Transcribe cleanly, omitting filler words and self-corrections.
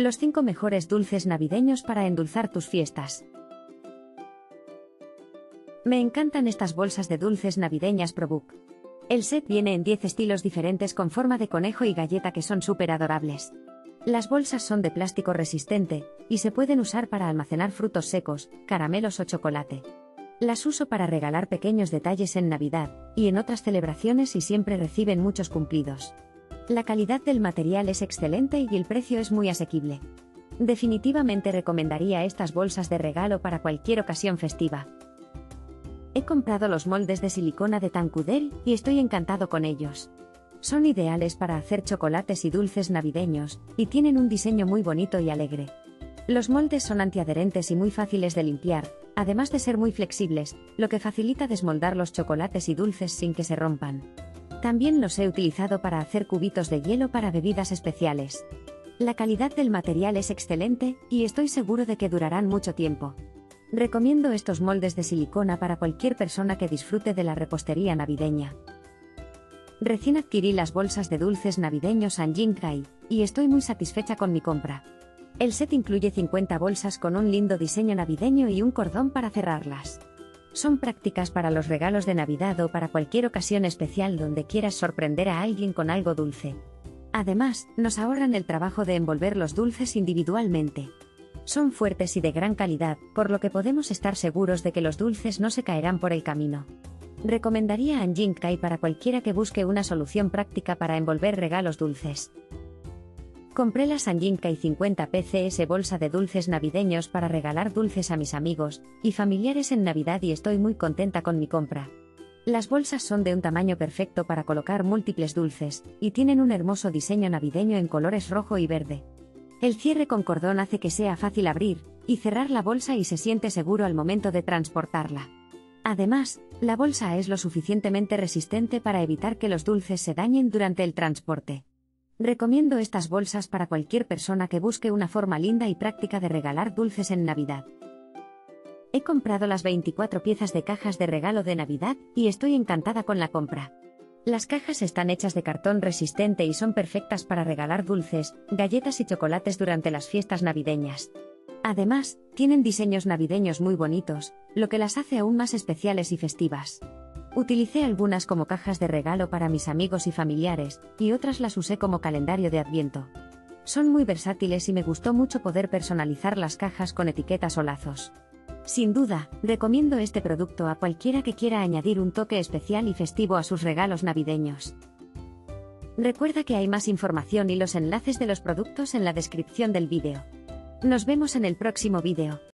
Los 5 mejores dulces navideños para endulzar tus fiestas. Me encantan estas bolsas de dulces navideñas Probuk. El set viene en 10 estilos diferentes con forma de conejo y galleta que son súper adorables. Las bolsas son de plástico resistente, y se pueden usar para almacenar frutos secos, caramelos o chocolate. Las uso para regalar pequeños detalles en Navidad, y en otras celebraciones y siempre reciben muchos cumplidos. La calidad del material es excelente y el precio es muy asequible. Definitivamente recomendaría estas bolsas de regalo para cualquier ocasión festiva. He comprado los moldes de silicona de Tancuder y estoy encantado con ellos. Son ideales para hacer chocolates y dulces navideños, y tienen un diseño muy bonito y alegre. Los moldes son antiadherentes y muy fáciles de limpiar, además de ser muy flexibles, lo que facilita desmoldar los chocolates y dulces sin que se rompan. También los he utilizado para hacer cubitos de hielo para bebidas especiales. La calidad del material es excelente, y estoy seguro de que durarán mucho tiempo. Recomiendo estos moldes de silicona para cualquier persona que disfrute de la repostería navideña. Recién adquirí las bolsas de dulces navideños Anyingkai, y estoy muy satisfecha con mi compra. El set incluye 50 bolsas con un lindo diseño navideño y un cordón para cerrarlas. Son prácticas para los regalos de Navidad o para cualquier ocasión especial donde quieras sorprender a alguien con algo dulce. Además, nos ahorran el trabajo de envolver los dulces individualmente. Son fuertes y de gran calidad, por lo que podemos estar seguros de que los dulces no se caerán por el camino. Recomendaría Anyingkai para cualquiera que busque una solución práctica para envolver regalos dulces. Compré las Anyingkai 50 pcs bolsa de dulces navideños para regalar dulces a mis amigos y familiares en Navidad y estoy muy contenta con mi compra. Las bolsas son de un tamaño perfecto para colocar múltiples dulces y tienen un hermoso diseño navideño en colores rojo y verde. El cierre con cordón hace que sea fácil abrir y cerrar la bolsa y se siente seguro al momento de transportarla. Además, la bolsa es lo suficientemente resistente para evitar que los dulces se dañen durante el transporte. Recomiendo estas bolsas para cualquier persona que busque una forma linda y práctica de regalar dulces en Navidad. He comprado las 24 piezas de cajas de regalo de Navidad y estoy encantada con la compra. Las cajas están hechas de cartón resistente y son perfectas para regalar dulces, galletas y chocolates durante las fiestas navideñas. Además, tienen diseños navideños muy bonitos, lo que las hace aún más especiales y festivas. Utilicé algunas como cajas de regalo para mis amigos y familiares, y otras las usé como calendario de Adviento. Son muy versátiles y me gustó mucho poder personalizar las cajas con etiquetas o lazos. Sin duda, recomiendo este producto a cualquiera que quiera añadir un toque especial y festivo a sus regalos navideños. Recuerda que hay más información y los enlaces de los productos en la descripción del vídeo. Nos vemos en el próximo vídeo.